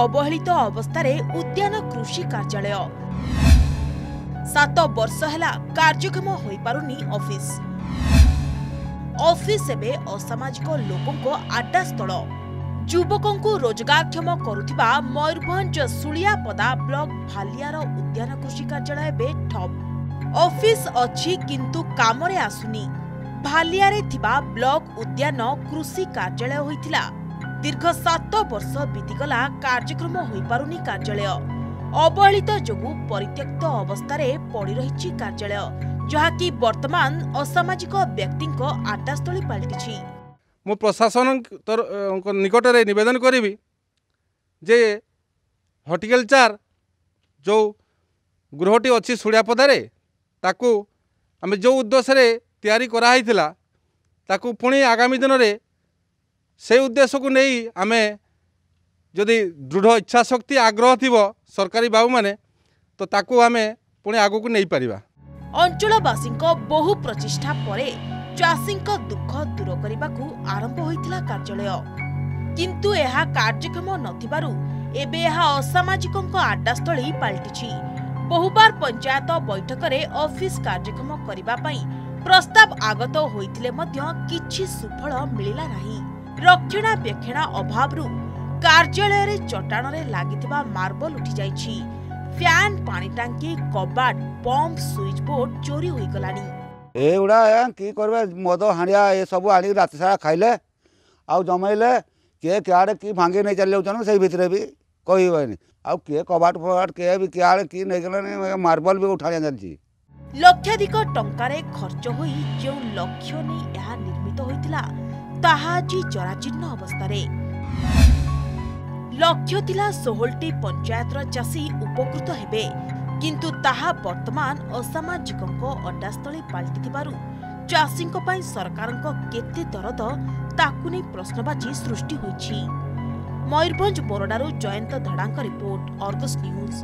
अवहेलित अवस्था उद्यान कृषि कार्यालय 7 वर्ष है कार्यक्षम हो पारुनी ऑफिस ऑफिस एबे असामाजिक लोकों आड्डा स्थल युवकों रोजगारक्षम करुवा मयूरभंज शुलियापदा ब्लॉक भालियार उद्यान कृषि कार्यालय बे ठप। ऑफिस अछि किंतु काम रे आसुनी। भालियारे थिबा ब्लॉक उद्यान कृषि कार्यालय होइतिला। दीर्घ 7 वर्ष बीतीगला कार्यक्रम हो पारुनी कार्यालय अवहेलित जोगु परित्यक्त अवस्था पड़ी रही कार्यालय जहाँकि वर्तमान असामाजिक व्यक्ति आड्डास्थली पलटि। मो प्रशासन निकट में निवेदन करी जे हॉर्टिकल्चर जो गृहटी अच्छी शुलियापदारे ताकू आम जो उद्देश्य तैयारी कराइला ताकू पुणी आगामी दिन में से उद्देश्य को नहीं आम जदि दृढ़ इच्छा शक्ति आग्रह थी सरकारी बाबू माने तो ताकू आम पुणी आगू नहीं पारिबा। अंचलवासी बहु प्रचेष्टा परे चाषी दुख दूर करने को आरंभ होता कार्यालय किंतु यह कार्यक्षम नसामाजिक आड्डास्थली पलटि। बहुबार पंचायत बैठक में ऑफिस कार्यक्षम करने प्रस्ताव आगत होते कि सुफल मिलला नहीं। रक्षणाबेक्षण अभाव कार्यालय चट्टाण में लगे मार्बल उठी जाइछि। फैन पानी टांकी कबाट पंप स्विच बोर्ड चोरी होगलानी। एगुड़ा कि करबे मद हाणिया ये सब आनी रात सारा खाइले आउ जमैले किए क्याड़े कि भांगी नहीं चल जाऊन से भितर भी कह किए कबाट फबाट किए भी क्याड़े कि नहीं गल मार्बल भी उठा चलती। लक्षाधिक टंकार खर्च हो जो लक्ष्य नहीं यह निर्मित होता ताहाजी जराजीर्ण अवस्था लक्ष्य थिला 16टी पंचायतर चाषी उपकृत हेबे किंतु ताहा वर्तमान असामाजिक अड्डास्थली पलटि चाषी सरकार केते दरद ताकू नहीं प्रश्नबाची सृष्टि होइछि। मयूरभंज बोरडारू जयंत धड़ांक रिपोर्ट, आर्गस न्यूज।